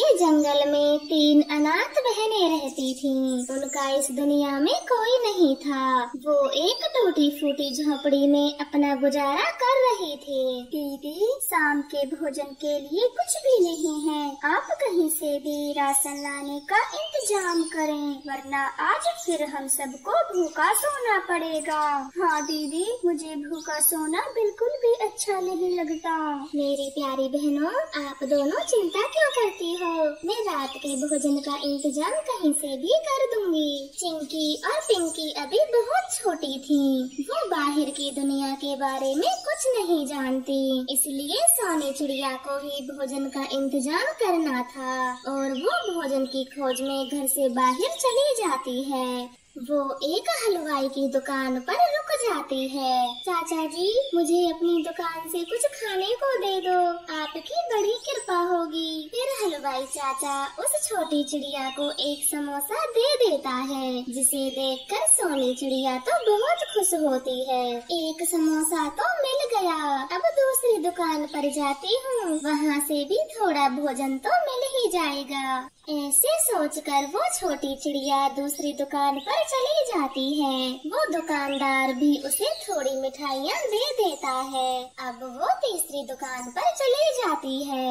के जंगल में तीन अनाथ बहनें रहती थीं। उनका इस दुनिया में कोई नहीं था। वो एक टूटी फूटी झोपड़ी में अपना गुजारा कर रही थी। दीदी, शाम के भोजन के लिए कुछ भी नहीं है, आप कहीं से भी राशन लाने का इंतजाम करें, वरना आज फिर हम सबको भूखा सोना पड़ेगा। हाँ दीदी, मुझे भूखा सोना बिल्कुल भी अच्छा नहीं लगता। मेरी प्यारी बहनों, आप दोनों चिंता क्यों करती हो, मैं रात के भोजन का इंतजाम कहीं से भी कर दूंगी। चिंकी और पिंकी अभी बहुत छोटी थीं, वो बाहर की दुनिया के बारे में कुछ नहीं जानती, इसलिए सोनी चिड़िया को ही भोजन का इंतजाम करना था और वो भोजन की खोज में घर से बाहर चली जाती है। वो एक हलवाई की दुकान पर रुक जाती है। चाचा जी, मुझे अपनी दुकान से कुछ खाने को दे दो, आपकी बड़ी कृपा होगी। फिर हलवाई चाचा उस छोटी चिड़िया को एक समोसा दे देता है, जिसे देखकर सोनी चिड़िया तो बहुत खुश होती है। एक समोसा तो मिल गया, अब दूसरी दुकान पर जाती हूँ, वहाँ से भी थोड़ा भोजन तो मिल ही जाएगा। ऐसे सोचकर वो छोटी चिड़िया दूसरी दुकान पर चली जाती है। वो दुकानदार भी उसे थोड़ी मिठाइयाँ दे देता है। अब वो तीसरी दुकान पर चली जाती है।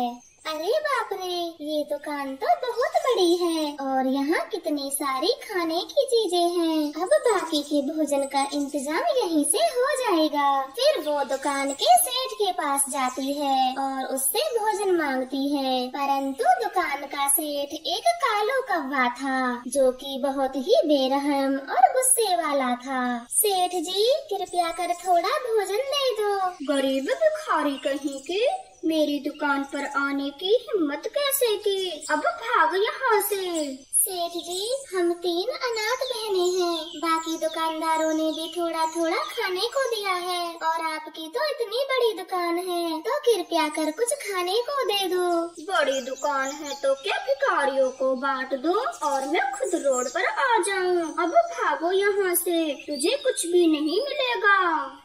अरे बाप रे, ये दुकान तो बहुत बड़ी है और यहाँ कितनी सारी खाने की चीजें हैं। अब बाकी के भोजन का इंतजाम यहीं से हो जाएगा। फिर वो दुकान के सेठ के पास जाती है और उससे भोजन मांगती है, परंतु दुकान का सेठ एक कालू कौवा था जो कि बहुत ही बेरहम और गुस्से वाला था। सेठ जी, कृपया कर थोड़ा भोजन दे दो। गरीब भिखारी कहीं के, मेरी दुकान पर आने की हिम्मत कैसे की, अब भाग यहाँ से। सेठ जी, हम तीन अनाथ बहने हैं, बाकी दुकानदारों ने भी थोड़ा थोड़ा खाने को दिया है और आपकी तो इतनी बड़ी दुकान है, तो कृपया कर कुछ खाने को दे दो। बड़ी दुकान है तो क्या भिखारियों को बांट दो और मैं खुद रोड पर आ जाऊँ, अब भागो यहाँ से, तुझे कुछ भी नहीं मिलेगा।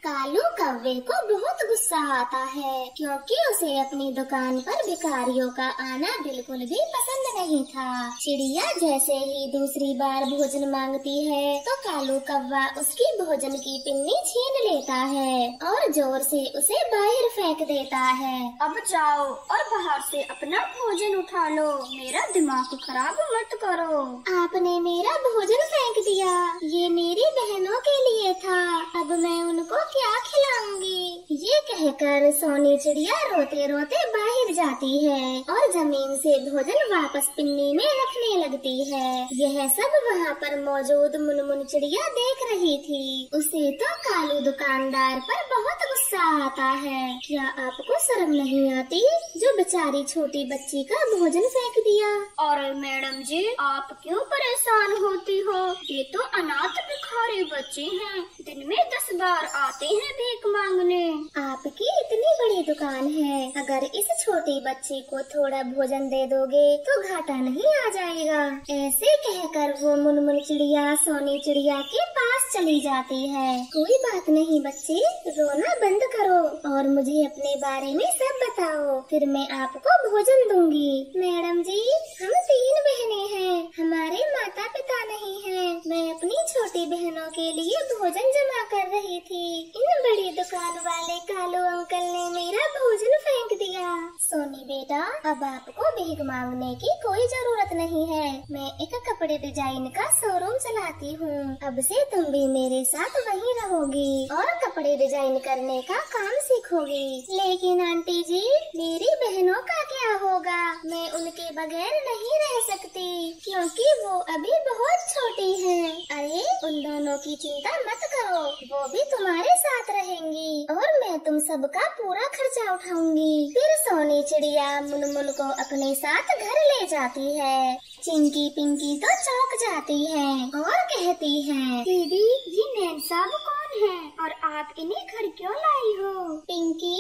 कालू कौवे को बहुत गुस्सा आता है क्योंकि उसे अपनी दुकान पर भिखारियों का आना बिल्कुल भी पसंद नहीं था। चिड़िया जैसे ही दूसरी बार भोजन मांगती है तो कालू कौवा उसकी भोजन की पिन्नी छीन लेता है और जोर से उसे बाहर फेंक देता है। अब जाओ और बाहर से अपना भोजन उठा लो, मेरा दिमाग खराब मत करो। आपने मेरा भोजन फेंक दिया, ये मेरी बहनों के लिए था, अब मैं उनको क्या खिलाऊंगी। ये कहकर सोनी चिड़िया रोते रोते बाहर जाती है और जमीन से भोजन वापस पिन्नी में रखने लगती है। यह सब वहाँ पर मौजूद मुनमुन चिड़िया देख रही थी। उसे तो कालू दुकानदार पर बहुत गुस्सा आता है। क्या आपको शर्म नहीं आती, जो बेचारी छोटी बच्ची का भोजन फेंक दिया। और मैडम जी, आप क्यों परेशान होती हो, ये तो अनाथ भिखारी बच्चे हैं, दिन में 10 बार आते हैं भीख मांगने। आपकी इतनी बड़ी दुकान है, अगर इस छोटी बच्ची को थोड़ा भोजन दे दोगे तो घाटा नहीं आ जाएगा। ऐसे कहकर वो मुनमुन चिड़िया सोनी चिड़िया के पास चली जाती है। कोई बात नहीं बच्चे, रोना बंद करो और मुझे अपने बारे में सब बताओ, फिर मैं आपको भोजन दूंगी। मैडम जी, हम 3 बहने हैं, हमारे माता पिता नहीं हैं, मैं अपनी छोटी बहनों के लिए भोजन जमा कर रही थी, इन बड़ी दुकान वाले कालू अंकल ने मेरा भोजन फेंक दिया। सोनी बेटा, अब आपको भीख मांगने की कोई जरूरत नहीं है, मैं एक कपड़े डिजाइन का शोरूम चलाती हूँ, अब से तुम भी मेरे साथ वहीं रहोगी और कपड़े डिजाइन करने का काम सीखोगी। लेकिन आंटी जी, मेरी बहनों का क्या होगा, मैं उनके बगैर नहीं रह सकती क्योंकि वो अभी बहुत छोटी हैं। अरे, उन दोनों की चिंता मत करो, वो भी तुम्हारे साथ रहेंगी और मैं तुम सबका पूरा खर्चा उठाऊंगी। फिर सोनी चिड़िया मुनमुन को अपने साथ घर ले जाती है। चिंकी पिंकी तो चौंक जाती है और कहती है, दीदी, ये नैन साहब कौन है और आप इन्हें घर क्यों लाई हो। पिंकी,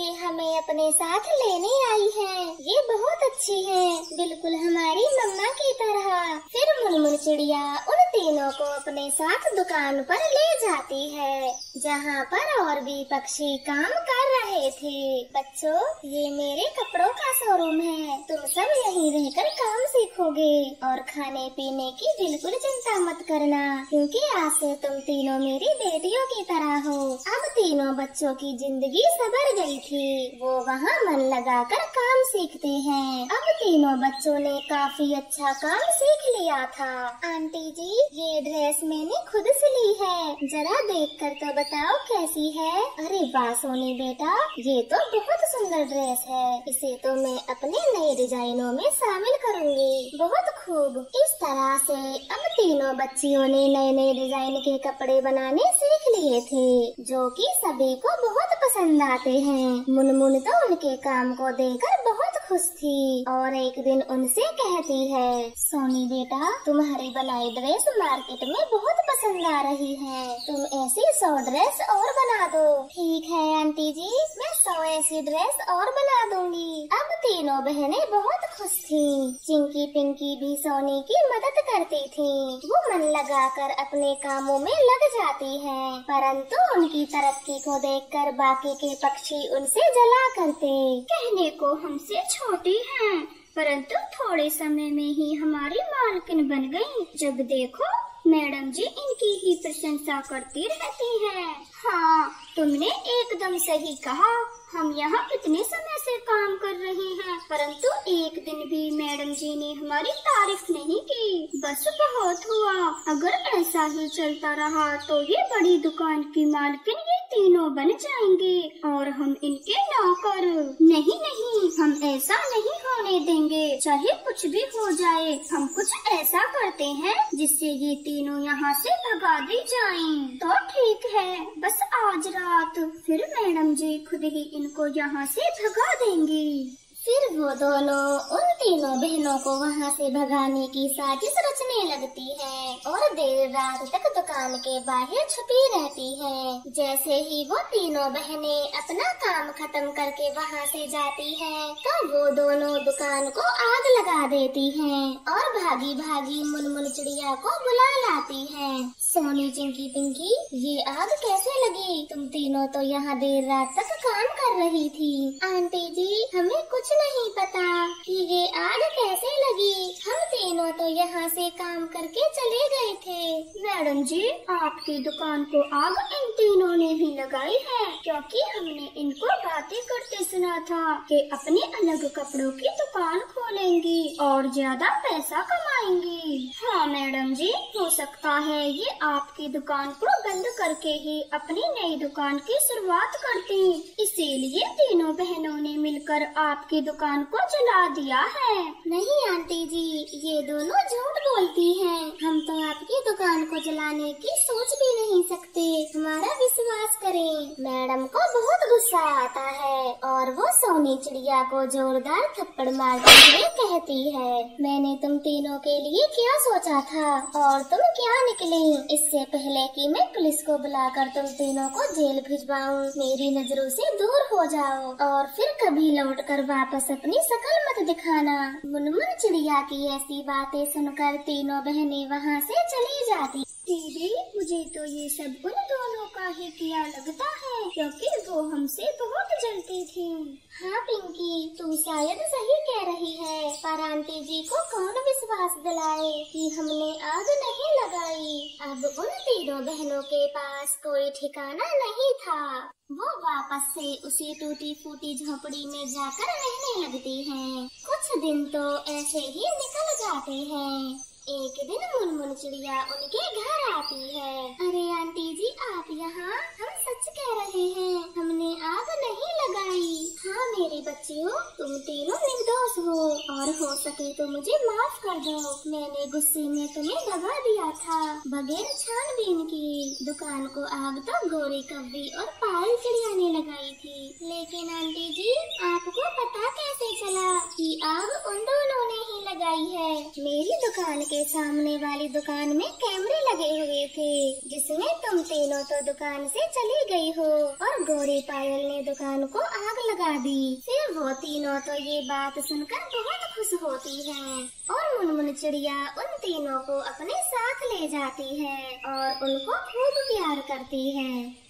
ये हमें अपने साथ लेने आई है, ये बहुत अच्छी है, बिल्कुल हमारी मम्मा की तरह। फिर मुनमुन चिड़िया उन तीनों को अपने साथ दुकान पर ले जाती है, जहाँ पर और भी पक्षी काम कर रहे थे। बच्चों, ये मेरे कपड़ों का शोरूम है। तुम सब यहीं रहकर काम सीखोगे और खाने पीने की बिल्कुल चिंता मत करना, क्योंकि आज से तुम तीनों मेरी बेटियों की तरह हो। अब तीनों बच्चों की जिंदगी सवर गई थी, वो वहाँ मन लगाकर काम सीखते हैं। अब तीनों बच्चों ने काफी अच्छा काम सीख लिया था। आंटी जी, ये ड्रेस मैंने खुद सिली है, जरा देखकर तो बताओ कैसी है। अरे वाह सोनी बेटा, ये तो बहुत सुंदर ड्रेस है, इसे तो मैं अपने नए डिजाइनों में शामिल करूँगी। बहुत खूब। इस तरह से अब तीनों बच्चियों ने नए नए डिजाइन के कपड़े बनाने सीख लिए थे, जो कि सभी को बहुत पसंद आते हैं। मुनमुन तो उनके काम को देखकर बहुत खुश थी और एक दिन उनसे कहती है, सोनी बेटा, तुम्हारी बनाई ड्रेस मार्केट में बहुत पसंद आ रही है, तुम ऐसी 100 ड्रेस और बना दो। ठीक है आंटी जी, मैं 100 ऐसी ड्रेस और बना दूंगी। अब तीनों बहनें बहुत खुश थीं। चिंकी पिंकी भी सोनी की मदद करती थीं। वो मन लगाकर अपने कामों में लग जाती हैं, परंतु उनकी तरक्की को देखकर बाकी के पक्षी उनसे जला करते। कहने को हमसे छोटी हैं, परंतु थोड़े समय में ही हमारी मालकिन बन गई। जब देखो मैडम जी इनकी ही प्रशंसा करती रहती हैं। हाँ, तुमने एकदम सही कहा, हम यहाँ कितने समय से काम कर रहे हैं, परंतु एक दिन भी मैडम जी ने हमारी तारीफ नहीं की। बस बहुत हुआ, अगर ऐसा ही चलता रहा तो ये बड़ी दुकान की मालकिन ये तीनों बन जाएंगे और हम इनके नौकर। नहीं नहीं, हम ऐसा नहीं होने देंगे, चाहे कुछ भी हो जाए। हम कुछ ऐसा करते हैं जिससे ये तीनों यहाँ से भगा दी जाएं। तो ठीक है, बस आज रात, फिर मैडम जी खुद ही इनको यहाँ से भगा देंगी। फिर वो दोनों उन तीनों बहनों को वहाँ से भगाने की साजिश रचने लगती है और देर रात तक दुकान के बाहर छुपी रहती है। जैसे ही वो तीनों बहनें अपना काम खत्म करके वहाँ से जाती हैं, तो वो दोनों दुकान को आग लगा देती हैं और भागी भागी मुनमुन चिड़िया को बुला लाती हैं। सोनी, चिंकी, पिंकी, ये आग कैसे लगी? तुम तीनों तो यहाँ देर रात तक काम कर रही थी। आंटी जी, हमें कुछ नहीं पता कि ये आग कैसे लगी, हम तीनों तो यहाँ से काम करके चले गए थे। मैडम जी, आपकी दुकान को आग इन तीनों ने ही लगाई है, क्योंकि हमने इनको बातें करते सुना था कि अपने अलग कपड़ों की दुकान खोलेंगी और ज्यादा पैसा कमाएंगी। हाँ मैडम जी, हो सकता है ये आपकी दुकान को बंद करके ही अपनी नई दुकान की शुरुआत करती, इसीलिए तीनों बहनों ने मिलकर आपकी दुकान को जला दिया है। नहीं आंटी जी, ये दोनों झूठ बोलती हैं। हम तो आपकी दुकान को जलाने की सोच भी नहीं सकते, हमारा विश्वास करें। मैडम को बहुत गुस्सा आता है और वो सोनी चिड़िया को जोरदार थप्पड़ मारते हुए कहती है, मैंने तुम तीनों के लिए क्या सोचा था और तुम क्या निकले। इससे पहले कि मैं पुलिस को बुलाकर तुम तीनों को जेल भिजवाऊं, मेरी नजरों से दूर हो जाओ और फिर कभी लौटकर वापस अपनी शकल मत दिखाना। मुनमुन चिड़िया की ऐसी बातें सुनकर तीनों बहनें वहाँ से चली जाती। दीदी, मुझे तो ये सब उन दोनों का ही किया लगता है, क्योंकि वो हमसे बहुत जलती थी। हाँ पिंकी, तू शायद सही कह रही है, पर आंटी जी को कौन विश्वास दिलाए कि हमने आग नहीं लगाई। अब उन तीनों बहनों के पास कोई ठिकाना नहीं था। वो वापस से उसी टूटी फूटी झोपड़ी में जाकर रहने लगती हैं। कुछ दिन तो ऐसे ही निकल जाते हैं। एक दिन मुनमुन चिड़िया उनके घर आती है। अरे आंटी जी, आप यहाँ? हम सच कह रहे हैं, हमने आग नहीं लगाई। हाँ मेरे बच्चियों, तुम तीनों निर्दोष हो और हो सके तो मुझे माफ कर दो, मैंने गुस्से में तुम्हें दबा दिया था बगैर छानबीन की। दुकान को आग तो गोरी कब्बी और पायल चिड़िया ने लगाई थी, लेकिन आंटी जी आपको पता कैसे चला कि आग उन दोनों ने ही लगाई है। मेरी दुकान के सामने वाली दुकान में कैमरे लगे हुए थे, जिसमें तुम तीनों तो दुकान से चली गई हो और गोरी पायल ने दुकान को आग लगा दी। फिर वो तीनों तो ये बात सुनकर बहुत खुश होती हैं और मुनमुन चिड़िया उन तीनों को अपने साथ ले जाती है और उनको खूब प्यार करती है।